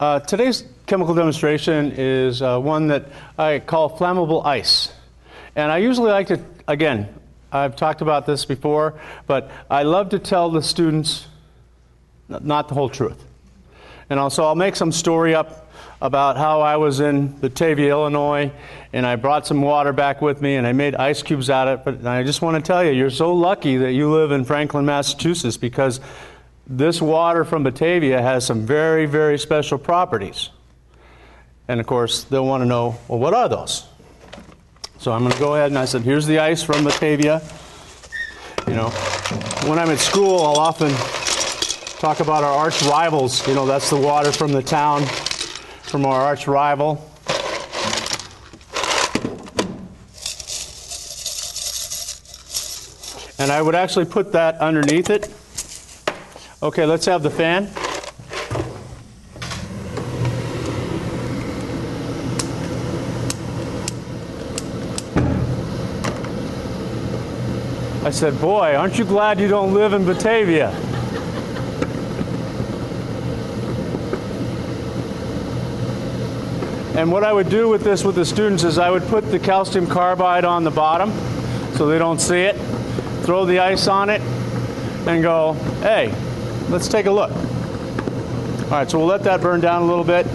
Today's chemical demonstration is one that I call flammable ice. And I usually like to, again, I've talked about this before, but I love to tell the students not the whole truth. And also I'll make some story up about how I was in Batavia, Illinois, and I brought some water back with me, and I made ice cubes out of it. But I just want to tell you, you're so lucky that you live in Franklin, Massachusetts, because this water from Batavia has some very, very special properties. And of course, they'll want to know, well, what are those? So I'm going to go ahead and I said, here's the ice from Batavia. You know, when I'm at school, I'll often talk about our arch rivals. You know, that's the water from the town, from our arch rival. And I would actually put that underneath it. Okay, let's have the fan. I said, boy, aren't you glad you don't live in Batavia? And what I would do with this with the students is I would put the calcium carbide on the bottom so they don't see it, throw the ice on it, and go, hey, let's take a look. All right, so we'll let that burn down a little bit.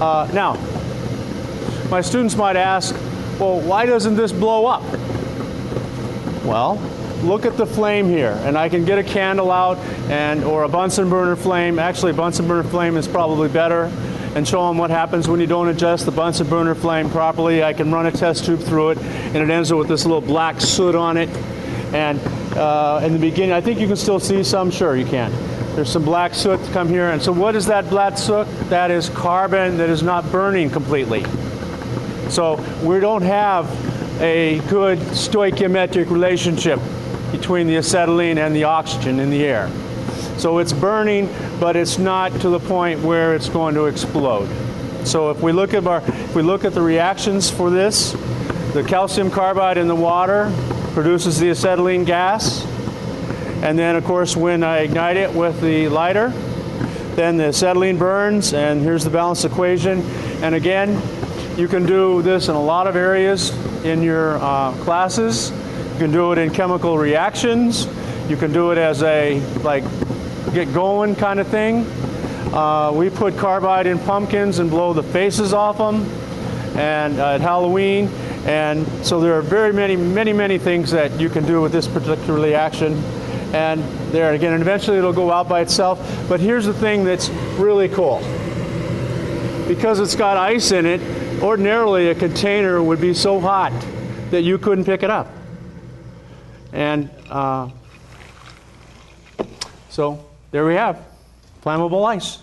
Now, my students might ask, well, why doesn't this blow up? Well, look at the flame here. And I can get a candle out or a Bunsen burner flame. Actually, a Bunsen burner flame is probably better. And show them what happens when you don't adjust the Bunsen burner flame properly. I can run a test tube through it, and it ends up with this little black soot on it. And in the beginning, I think you can still see some. Sure, you can. There's some black soot to come here. And so what is that black soot? That is carbon that is not burning completely. So we don't have a good stoichiometric relationship between the acetylene and the oxygen in the air. So it's burning, but it's not to the point where it's going to explode. So if we look at the reactions for this, the calcium carbide in the water produces the acetylene gas. And then, of course, when I ignite it with the lighter, then the acetylene burns, and here's the balance equation. And again, you can do this in a lot of areas in your classes. You can do it in chemical reactions. You can do it as a, like, get going kind of thing. We put carbide in pumpkins and blow the faces off them and at Halloween. And so there are very many things that you can do with this particular reaction. And there again, and eventually it'll go out by itself. But here's the thing that's really cool. Because it's got ice in it, ordinarily a container would be so hot that you couldn't pick it up. And so there we have flammable ice.